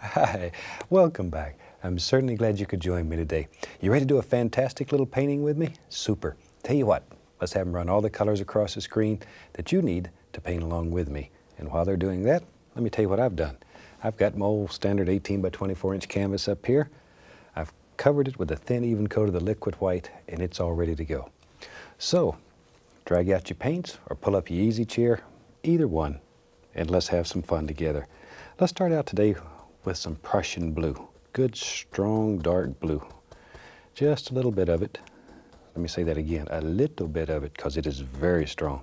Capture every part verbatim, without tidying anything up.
Hi, welcome back. I'm certainly glad you could join me today. You ready to do a fantastic little painting with me? Super. Tell you what, let's have them run all the colors across the screen that you need to paint along with me. And while they're doing that, let me tell you what I've done. I've got my old standard eighteen by twenty-four inch canvas up here. I've covered it with a thin, even coat of the liquid white, and it's all ready to go. So, drag out your paints or pull up your easy chair, either one, and let's have some fun together. Let's start out today with some Prussian blue. Good, strong, dark blue. Just a little bit of it. Let me say that again, a little bit of it, because it is very strong.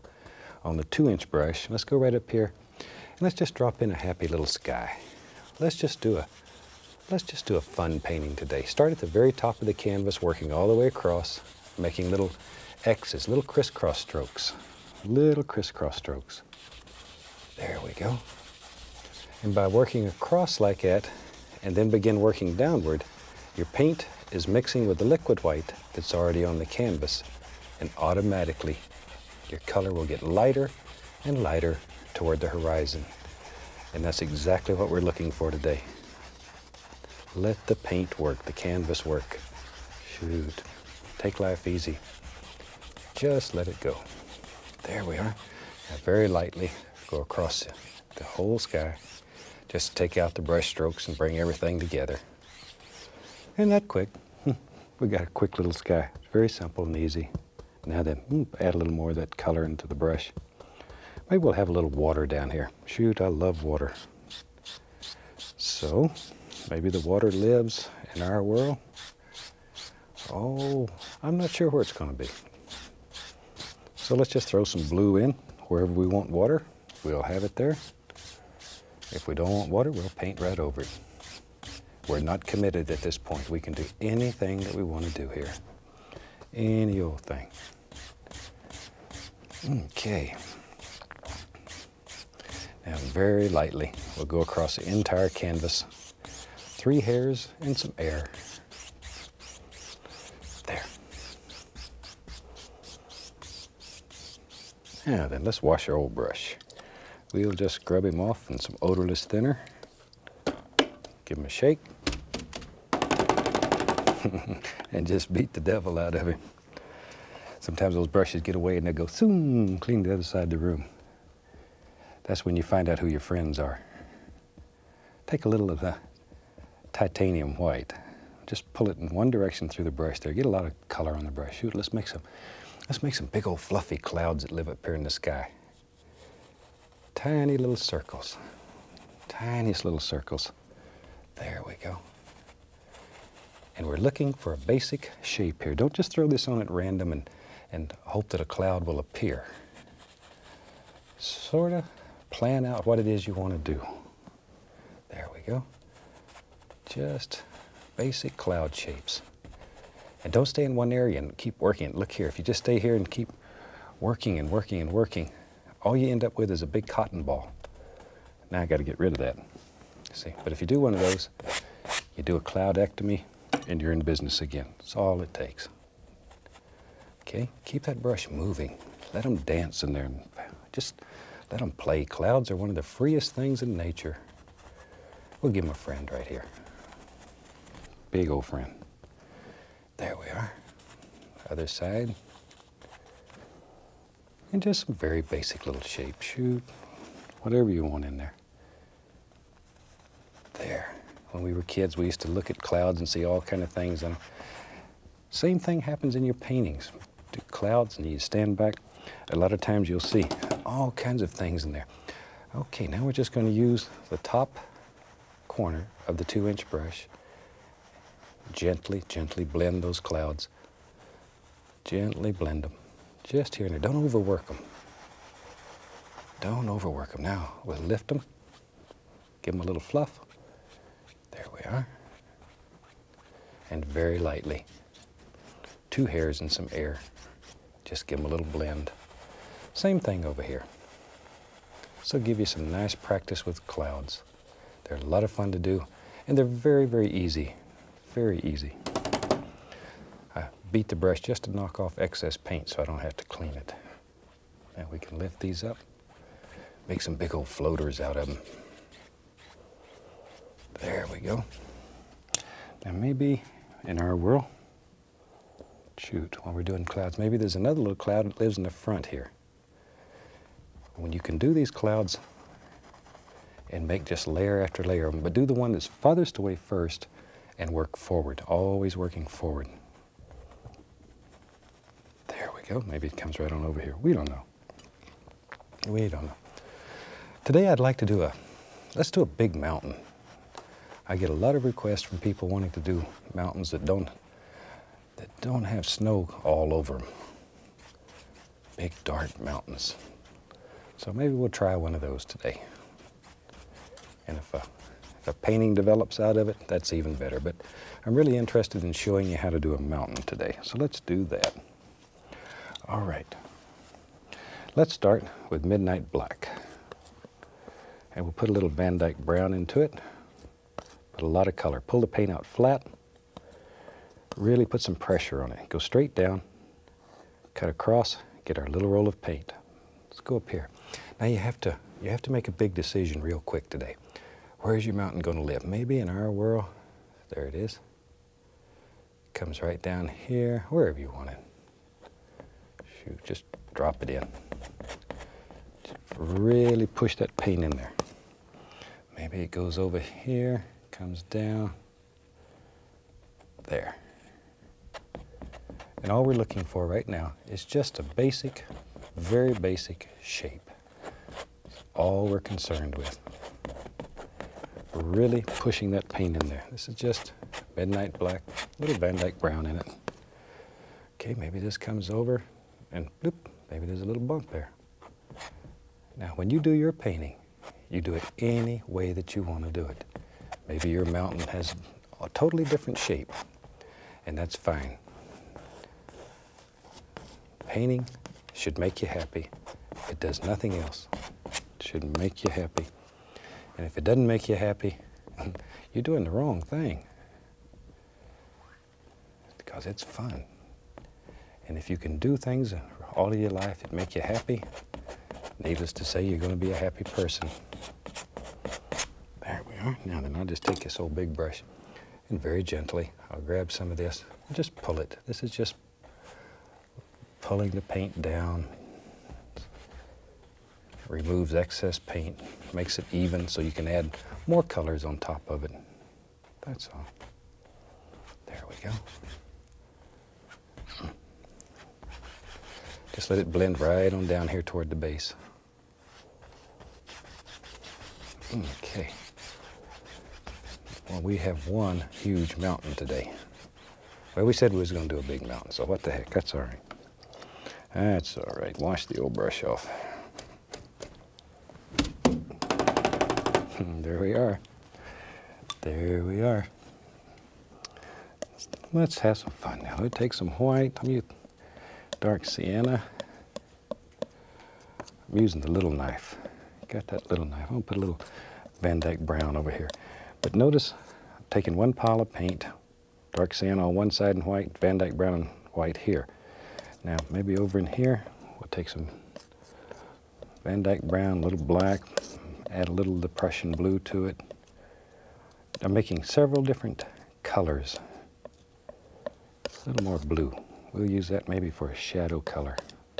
On the two inch brush, let's go right up here, and let's just drop in a happy little sky. Let's just do a, let's just do a fun painting today. Start at the very top of the canvas, working all the way across, making little X's, little crisscross strokes, little crisscross strokes. There we go. And by working across like that, and then begin working downward, your paint is mixing with the liquid white that's already on the canvas, and automatically your color will get lighter and lighter toward the horizon. And that's exactly what we're looking for today. Let the paint work, the canvas work. Shoot, take life easy. Just let it go. There we are. Now very lightly go across the whole sky. Just take out the brush strokes and bring everything together. And that quick. We got a quick little sky. It's very simple and easy. Now then, add a little more of that color into the brush. Maybe we'll have a little water down here. Shoot, I love water. So, maybe the water lives in our world. Oh, I'm not sure where it's going to be. So let's just throw some blue in. Wherever we want water, we'll have it there. If we don't want water, we'll paint right over it. We're not committed at this point. We can do anything that we want to do here. Any old thing. Okay. Now very lightly, we'll go across the entire canvas. Three hairs and some air. There. Now then, let's wash our old brush. We'll just scrub him off in some odorless thinner. Give him a shake. And just beat the devil out of him. Sometimes those brushes get away and they go, zoom, clean the other side of the room. That's when you find out who your friends are. Take a little of the titanium white. Just pull it in one direction through the brush there. Get a lot of color on the brush. Shoot, let's make some, let's make some big old fluffy clouds that live up here in the sky. Tiny little circles. Tiniest little circles. There we go. And we're looking for a basic shape here. Don't just throw this on at random and, and hope that a cloud will appear. Sort of plan out what it is you want to do. There we go. Just basic cloud shapes. And don't stay in one area and keep working. Look here, if you just stay here and keep working and working and working, all you end up with is a big cotton ball. Now I got to get rid of that. See, but if you do one of those, you do a cloudectomy, and you're in business again. That's all it takes. Okay, keep that brush moving. Let them dance in there. Just let them play. Clouds are one of the freest things in nature. We'll give them a friend right here. Big old friend. There we are. Other side. And just some very basic little shape. Shoot, whatever you want in there. There. When we were kids, we used to look at clouds and see all kind of things in them. Same thing happens in your paintings. Do clouds, and you stand back. A lot of times you'll see all kinds of things in there. Okay, now we're just going to use the top corner of the two inch brush. Gently, gently blend those clouds. Gently blend them. Just here and there. Don't overwork them. Don't overwork them. Now, we'll lift them. Give them a little fluff. There we are. And very lightly, two hairs and some air. Just give them a little blend. Same thing over here. So give you some nice practice with clouds. They're a lot of fun to do, and they're very, very easy. Very easy. I beat the brush just to knock off excess paint so I don't have to clean it. Now we can lift these up, make some big old floaters out of them. There go. Now maybe in our whirl, shoot, while we're doing clouds, maybe there's another little cloud that lives in the front here. When you can do these clouds and make just layer after layer of them, but do the one that's farthest away first and work forward, always working forward. There we go. Maybe it comes right on over here. We don't know. We don't know. Today I'd like to do a, let's do a big mountain. I get a lot of requests from people wanting to do mountains that don't, that don't have snow all over them. Big, dark mountains. So maybe we'll try one of those today. And if a, if a painting develops out of it, that's even better. But I'm really interested in showing you how to do a mountain today. So let's do that. All right. Let's start with Midnight Black. And we'll put a little Van Dyke Brown into it. Put a lot of color. Pull the paint out flat. Really put some pressure on it. Go straight down, cut across, get our little roll of paint. Let's go up here. Now you have to, you have to make a big decision real quick today. Where's your mountain going to live? Maybe in our whirl. There it is. Comes right down here, wherever you want it. Shoot, just drop it in. Just really push that paint in there. Maybe it goes over here, comes down. There. And all we're looking for right now is just a basic, very basic shape. All we're concerned with. We're really pushing that paint in there. This is just Midnight Black, little Van Dyke Brown in it. Okay, maybe this comes over and bloop, maybe there's a little bump there. Now, when you do your painting, you do it any way that you want to do it. Maybe your mountain has a totally different shape, and that's fine. Painting should make you happy. If it does nothing else, it should make you happy. And if it doesn't make you happy, you're doing the wrong thing. Because it's fun. And if you can do things all of your life that make you happy, needless to say, you're going to be a happy person. There we are. Now then, I'll just take this old big brush and very gently, I'll grab some of this and just pull it. This is just pulling the paint down. It removes excess paint, makes it even so you can add more colors on top of it. That's all. There we go. Just let it blend right on down here toward the base. Okay. Well, we have one huge mountain today. Well, we said we was going to do a big mountain, so what the heck, that's all right. That's all right, wash the old brush off. There we are. There we are. Let's have some fun now. Let's take some white. I'm using Dark Sienna. I'm using the little knife. Got that little knife. I'm gonna put a little Van Dyke Brown over here. But notice, I'm taking one pile of paint, Dark Sienna on one side and white, Van Dyke Brown and white here. Now, maybe over in here, we'll take some Van Dyke Brown, a little black, add a little of the Prussian blue to it. I'm making several different colors. A little more blue. We'll use that maybe for a shadow color.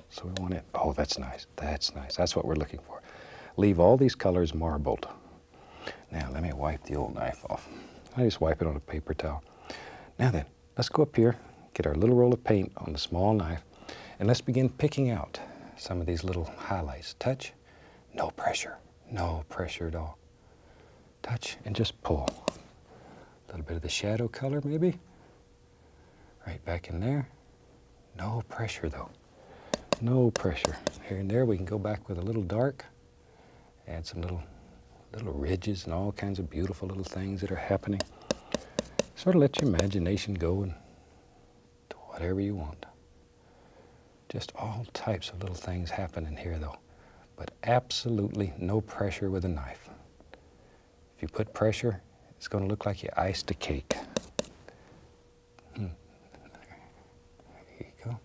So we want it, oh, that's nice, that's nice. That's what we're looking for. Leave all these colors marbled. Now, let me wipe the old knife off. I just wipe it on a paper towel. Now then, let's go up here, get our little roll of paint on the small knife, and let's begin picking out some of these little highlights. Touch, no pressure, no pressure at all. Touch and just pull. A little bit of the shadow color, maybe. Right back in there. No pressure, though. No pressure. Here and there, we can go back with a little dark, add some little little ridges and all kinds of beautiful little things that are happening. Sort of let your imagination go and do whatever you want. Just all types of little things happening here though, but absolutely no pressure with a knife. If you put pressure, it's going to look like you iced a cake. Hmm. There you go.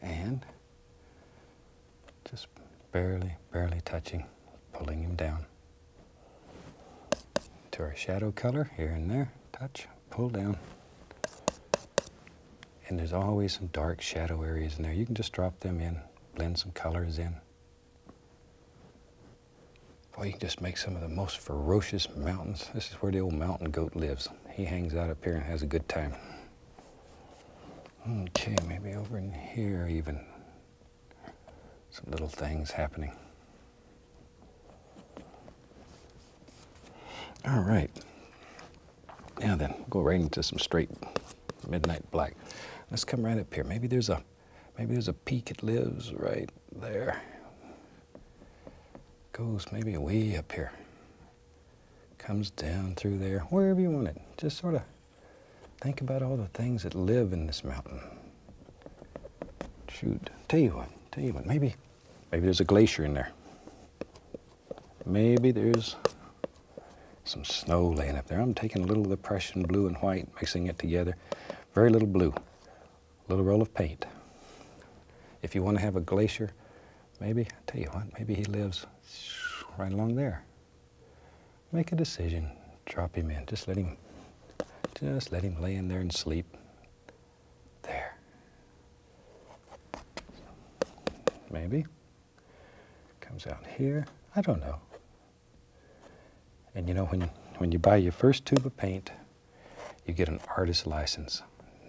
And just barely, barely touching, pulling him down. to our shadow color here and there, touch, pull down. And there's always some dark shadow areas in there. You can just drop them in, blend some colors in. Boy, you can just make some of the most ferocious mountains. This is where the old mountain goat lives. He hangs out up here and has a good time. Okay, maybe over in here even. Some little things happening. All right. Now then, we'll go right into some straight midnight black. Let's come right up here. Maybe there's a, maybe there's a peak that lives right there. Goes maybe way up here. Comes down through there, wherever you want it. Just sort of think about all the things that live in this mountain. Shoot, tell you what, tell you what, maybe, maybe there's a glacier in there. Maybe there's some snow laying up there. I'm taking a little of the Prussian blue and white, mixing it together. Very little blue, little roll of paint. If you want to have a glacier, maybe, I tell you what, maybe he lives right along there. Make a decision, drop him in, just let him, just let him lay in there and sleep. There. Maybe, comes out here, I don't know. And you know, when, when you buy your first tube of paint, you get an artist license.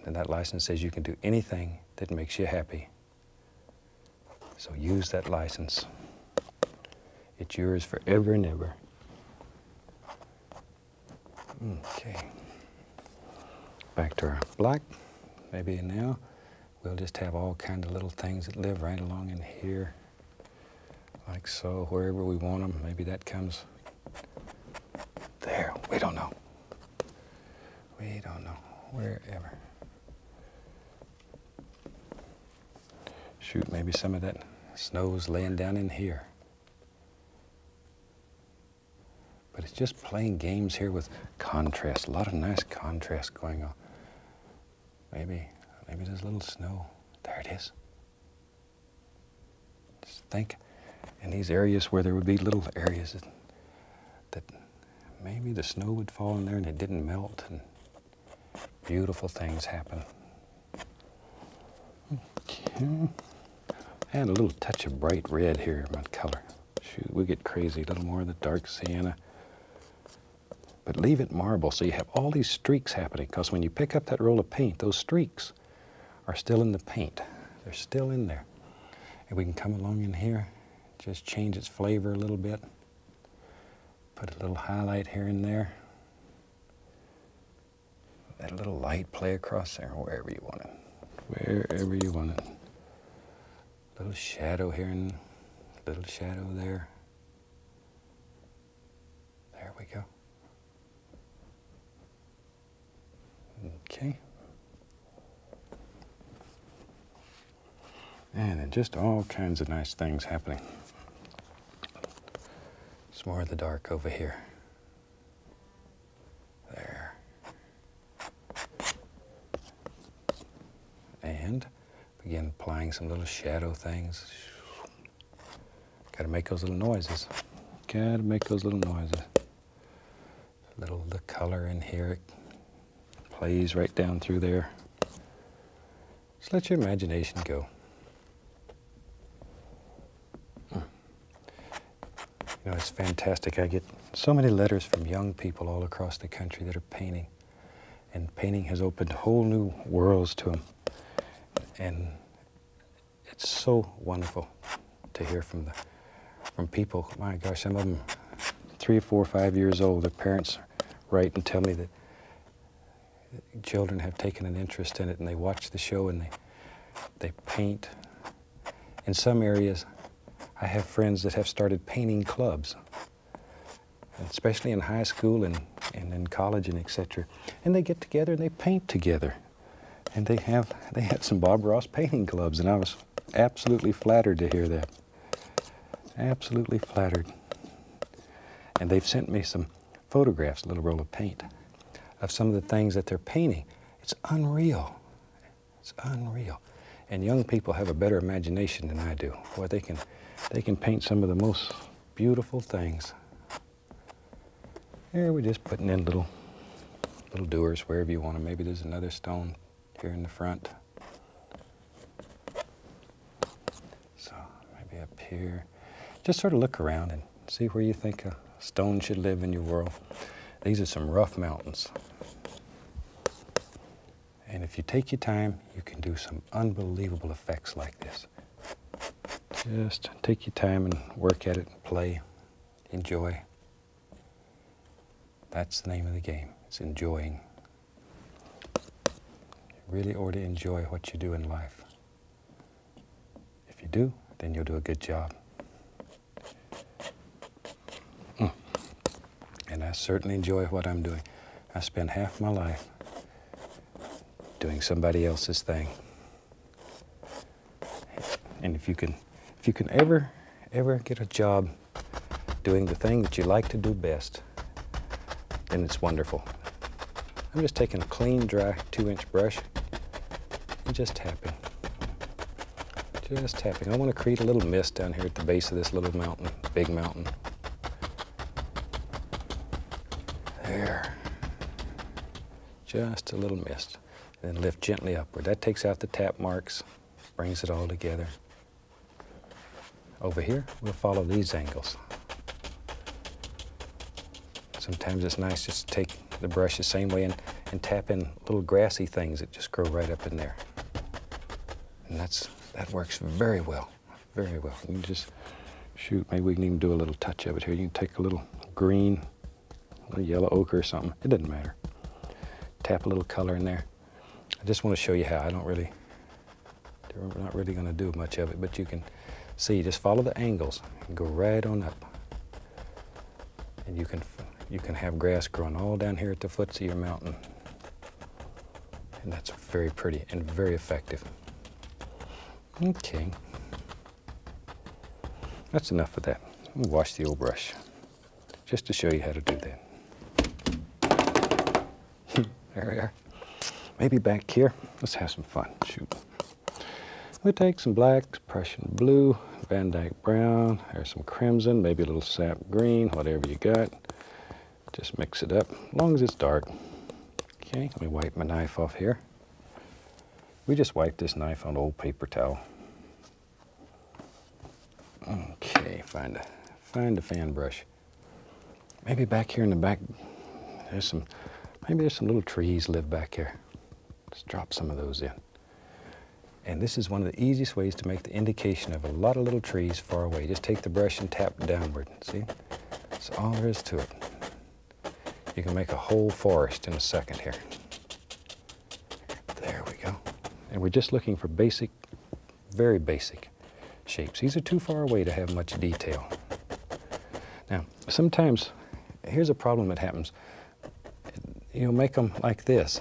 And that license says you can do anything that makes you happy. So use that license. It's yours forever and ever. Okay. Back to our black. Maybe now we'll just have all kinds of little things that live right along in here. Like so, wherever we want them. Maybe that comes there. We don't know. We don't know. Wherever. Shoot, maybe some of that snow's laying down in here. But it's just playing games here with contrast. A lot of nice contrast going on. Maybe, maybe there's a little snow. There it is. Just think in these areas where there would be little areas that, that maybe the snow would fall in there and it didn't melt and beautiful things happen. Okay. Add a little touch of bright red here in my color. Shoot, we get crazy. A little more of the dark sienna. But leave it marble so you have all these streaks happening, because when you pick up that roll of paint, those streaks are still in the paint. They're still in there. And we can come along in here, just change its flavor a little bit. Put a little highlight here and there. Let a little light play across there, wherever you want it. Wherever you want it. Little shadow here and little shadow there. There we go. Okay. And then just all kinds of nice things happening. Some more of the dark over here. There. And begin applying some little shadow things. Gotta make those little noises. Gotta make those little noises. A little of the color in here. Plays right down through there. Just let your imagination go. Hmm. You know, it's fantastic. I get so many letters from young people all across the country that are painting. And painting has opened whole new worlds to them. And it's so wonderful to hear from the, from people. My gosh, some of them three, four, five years old, their parents write and tell me that children have taken an interest in it, and they watch the show and they they paint. In some areas, I have friends that have started painting clubs, especially in high school and, and in college and et cetera. And they get together and they paint together. And they have they had some Bob Ross painting clubs, and I was absolutely flattered to hear that. Absolutely flattered. And they've sent me some photographs, a little roll of paint, of some of the things that they're painting. It's unreal. It's unreal. And young people have a better imagination than I do. Boy, they can, they can paint some of the most beautiful things. Yeah, we're just putting in little, little doers wherever you want them. Maybe there's another stone here in the front. So maybe up here. Just sort of look around and see where you think a stone should live in your world. These are some rough mountains. And if you take your time, you can do some unbelievable effects like this. Just take your time and work at it and play. Enjoy. That's the name of the game. It's enjoying. You really ought to enjoy what you do in life. If you do, then you'll do a good job. Mm. And I certainly enjoy what I'm doing. I spend half my life doing somebody else's thing. And if you can, if you can ever, ever get a job doing the thing that you like to do best, then it's wonderful. I'm just taking a clean, dry two-inch brush and just tapping. Just tapping. I want to create a little mist down here at the base of this little mountain, big mountain. There. Just a little mist. And then lift gently upward. That takes out the tap marks, brings it all together. Over here, we'll follow these angles. Sometimes it's nice just to take the brush the same way and, and tap in little grassy things that just grow right up in there. And that's, that works very well, very well. You can just, shoot, maybe we can even do a little touch of it here. You can take a little green, a little yellow ochre or something. It doesn't matter. Tap a little color in there. I just want to show you how. I don't really, we're not really going to do much of it, but you can see, just follow the angles and go right on up. And you can, you can have grass growing all down here at the foots of your mountain. And that's very pretty and very effective. Okay. That's enough of that. I'm gonna wash the old brush, just to show you how to do that. There we are. Maybe back here, let's have some fun, shoot. We take some black, Prussian blue, Van Dyke brown, there's some crimson, maybe a little sap green, whatever you got. Just mix it up, as long as it's dark. Okay, let me wipe my knife off here. We just wipe this knife on an old paper towel. Okay, find a, find a fan brush. Maybe back here in the back, there's some, maybe there's some little trees live back here. Let's drop some of those in. And this is one of the easiest ways to make the indication of a lot of little trees far away. Just take the brush and tap downward, see? That's all there is to it. You can make a whole forest in a second here. There we go. And we're just looking for basic, very basic shapes. These are too far away to have much detail. Now, sometimes, here's a problem that happens. You'll make them like this,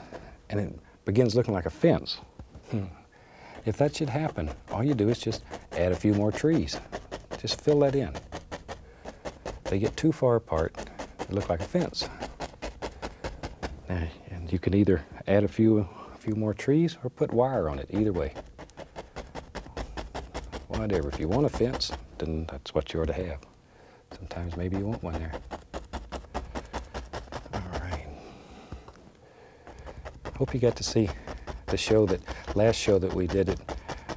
and it begins looking like a fence. Hmm. If that should happen, all you do is just add a few more trees. Just fill that in. They get too far apart, they look like a fence. Now, and you can either add a few, a few more trees or put wire on it, either way. Whatever, if you want a fence, then that's what you ought to have. Sometimes maybe you want one there. All right. Hope you got to see the show that, last show that we did it,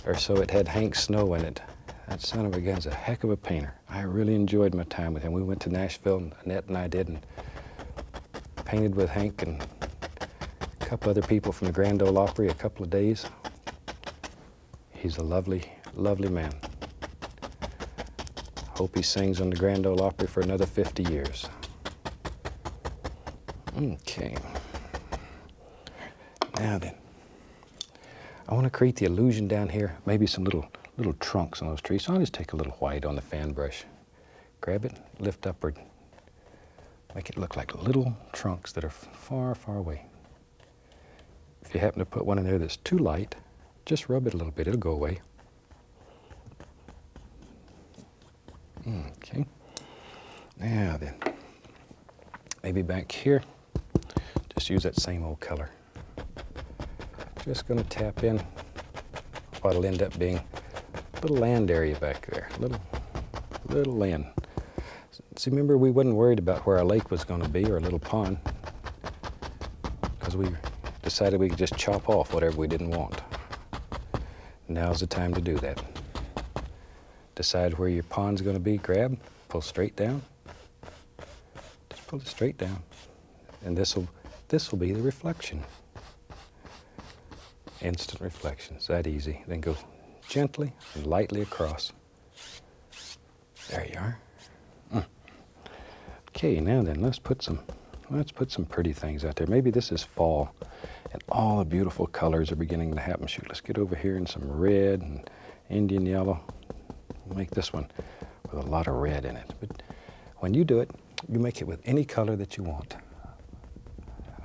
or so it had Hank Snow in it. That son of a gun's a heck of a painter. I really enjoyed my time with him. We went to Nashville, and Annette and I did, and painted with Hank and a couple other people from the Grand Ole Opry a couple of days. He's a lovely, lovely man. Hope he sings on the Grand Ole Opry for another fifty years. Okay. Now then. I want to create the illusion down here, maybe some little little trunks on those trees. So I'll just take a little white on the fan brush, grab it, lift upward, make it look like little trunks that are far, far away. If you happen to put one in there that's too light, just rub it a little bit, it'll go away. Okay, now then, maybe back here, just use that same old color. Just going to tap in what'll end up being a little land area back there, a little, little land. See, remember, we wasn't worried about where our lake was going to be or a little pond, because we decided we could just chop off whatever we didn't want. Now's the time to do that. Decide where your pond's going to be, grab, pull straight down. Just pull it straight down. And this will this will be the reflection. Instant reflection. It's that easy. Then go gently and lightly across. There you are. Mm. Okay, now then, let's put some let's put some pretty things out there. Maybe this is fall, and all the beautiful colors are beginning to happen. Shoot, let's get over here in some red and Indian yellow. We'll make this one with a lot of red in it. But when you do it, you make it with any color that you want.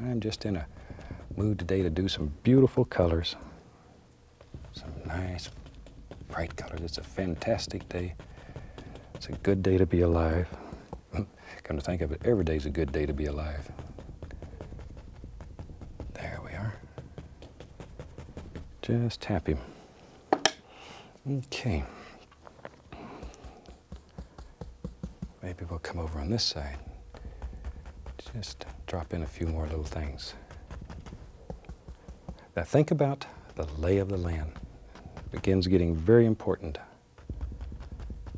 I'm just in a mood today to do some beautiful colors. Some nice, bright colors. It's a fantastic day. It's a good day to be alive. Come to think of it, every day's a good day to be alive. There we are. Just tap him. Okay. Maybe we'll come over on this side. Just drop in a few more little things. Now think about the lay of the land. It begins getting very important.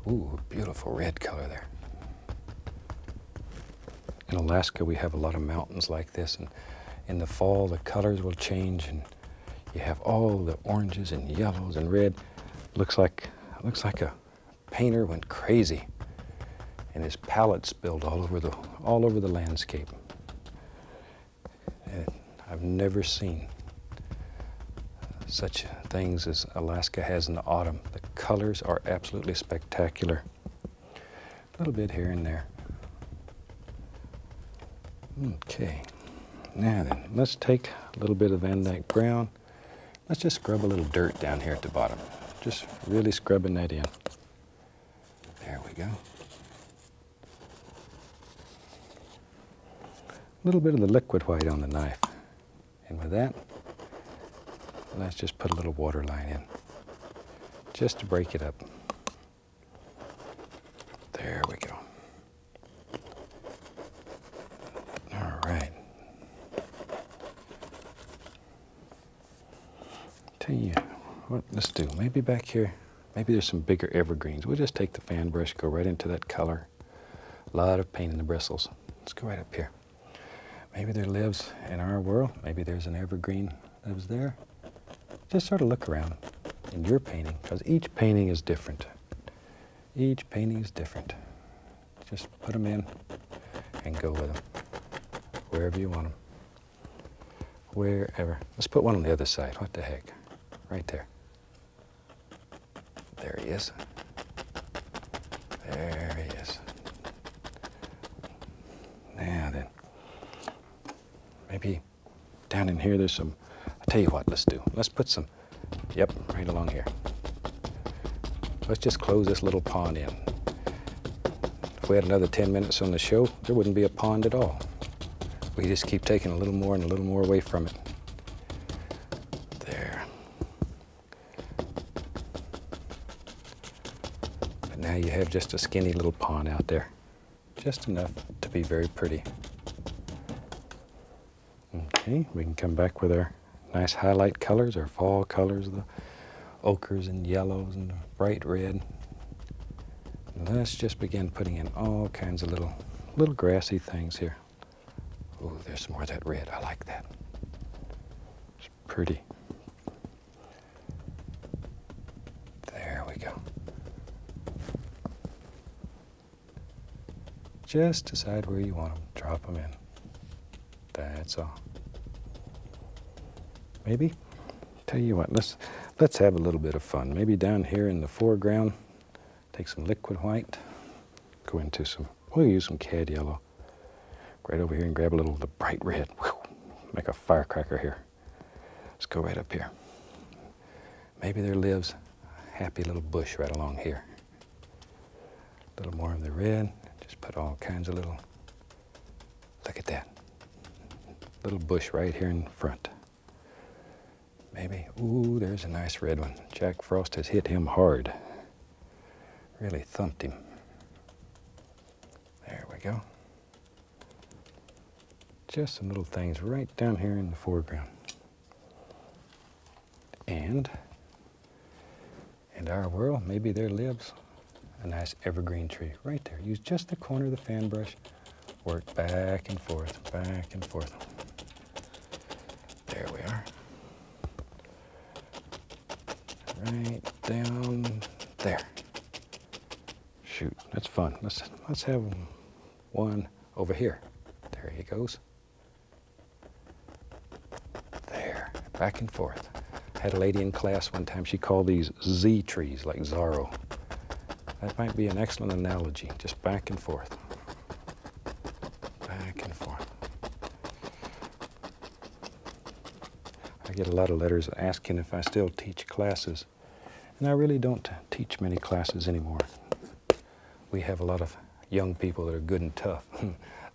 Ooh, beautiful red color there. In Alaska, we have a lot of mountains like this, and in the fall, the colors will change, and you have all the oranges and yellows and red. Looks like, looks like a painter went crazy, and his palette spilled all over the all over the landscape. And I've never seen such things as Alaska has in the autumn. The colors are absolutely spectacular. A little bit here and there. Okay, now then, let's take a little bit of Van Dyke Brown. Let's just scrub a little dirt down here at the bottom. Just really scrubbing that in. There we go. A little bit of the liquid white on the knife. And with that, let's just put a little water line in, just to break it up. There we go. All right. Tell you what, let's do, maybe back here, maybe there's some bigger evergreens. We'll just take the fan brush, go right into that color. A lot of paint in the bristles. Let's go right up here. Maybe there lives in our world, maybe there's an evergreen that lives there. Just sort of look around in your painting, because each painting is different. Each painting is different. Just put them in and go with them. Wherever you want them. Wherever. Let's put one on the other side. What the heck? Right there. There he is. There he is. Now then. Maybe down in here there's some. I'll tell you what, let's do. Let's put some. Yep, right along here. Let's just close this little pond in. If we had another ten minutes on the show, there wouldn't be a pond at all. We just keep taking a little more and a little more away from it. There. But now you have just a skinny little pond out there. Just enough to be very pretty. Okay, we can come back with our nice highlight colors, our fall colors, the ochres and yellows and bright red. And let's just begin putting in all kinds of little, little grassy things here. Oh, there's some more of that red. I like that. It's pretty. There we go. Just decide where you want them. Drop them in. That's all. Maybe, tell you what, let's, let's have a little bit of fun. Maybe down here in the foreground, take some liquid white, go into some, we'll use some cad yellow. Right over here and grab a little of the bright red. Whew, make a firecracker here. Let's go right up here. Maybe there lives a happy little bush right along here. A little more of the red. Just put all kinds of little, look at that. Little bush right here in front. Maybe, ooh, there's a nice red one. Jack Frost has hit him hard. Really thumped him. There go. Just some little things right down here in the foreground. And in our world, maybe there lives a nice evergreen tree right there. Use just the corner of the fan brush, work back and forth, back and forth. There we are. Right down there. Shoot, that's fun. Let's, let's have one over here. There he goes. There, back and forth. Had a lady in class one time, she called these Z trees, like Zorro. That might be an excellent analogy, just back and forth. Back and forth. I get a lot of letters asking if I still teach classes, and I really don't teach many classes anymore. We have a lot of young people that are good and tough.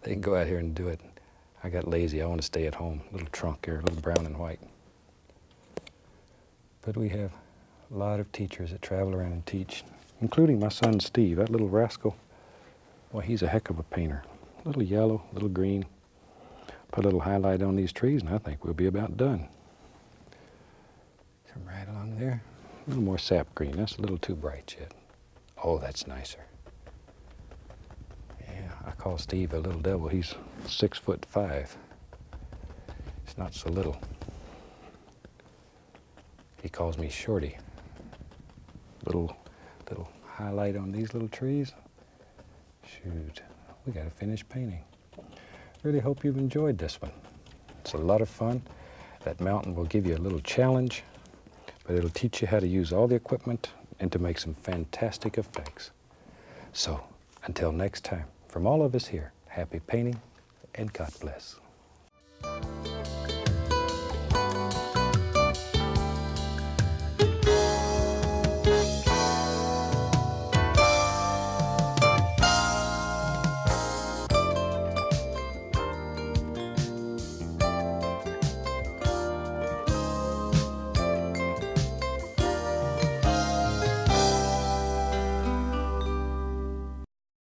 They can go out here and do it. I got lazy, I want to stay at home. Little trunk here, a little brown and white. But we have a lot of teachers that travel around and teach, including my son Steve, that little rascal. Well, he's a heck of a painter. A little yellow, a little green. Put a little highlight on these trees and I think we'll be about done. Come right along there. A little more sap green, that's a little too bright yet. Oh, that's nicer. I call Steve a little devil. He's six foot five. It's not so little. He calls me Shorty. Little, little highlight on these little trees. Shoot, we gotta finish painting. Really hope you've enjoyed this one. It's a lot of fun. That mountain will give you a little challenge, but it'll teach you how to use all the equipment and to make some fantastic effects. So, until next time. From all of us here, happy painting and God bless.